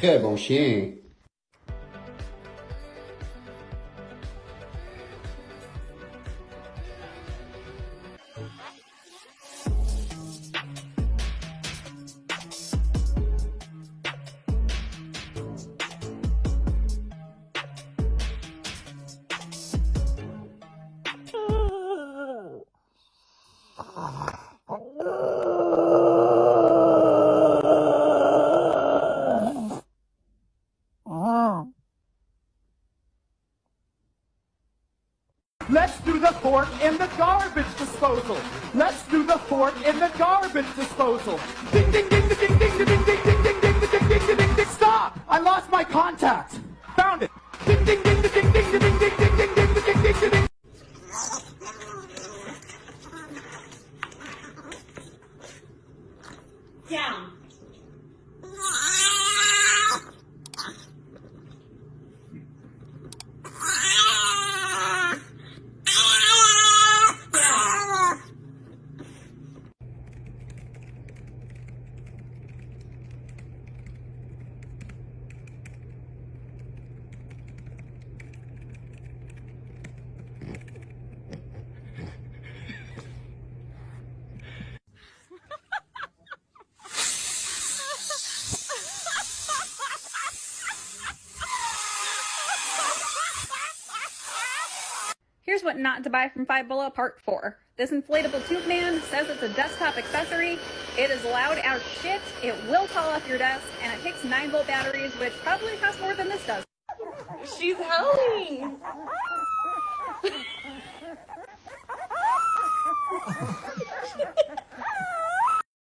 Très bon chien. Let's do the fork in the garbage disposal. Let's do the fork in the garbage disposal. Ding ding ding ding ding ding ding ding ding ding ding ding ding ding ding ding ding. Stop! I lost my contact. Found it. Ding ding ding ding ding ding ding ding ding ding ding ding ding ding ding. Down. Here's what not to buy from Five Below Part 4. This inflatable tube man says it's a desktop accessory. It is loud as shit, it will fall off your desk, and it takes 9-volt batteries, which probably costs more than this does. She's howling!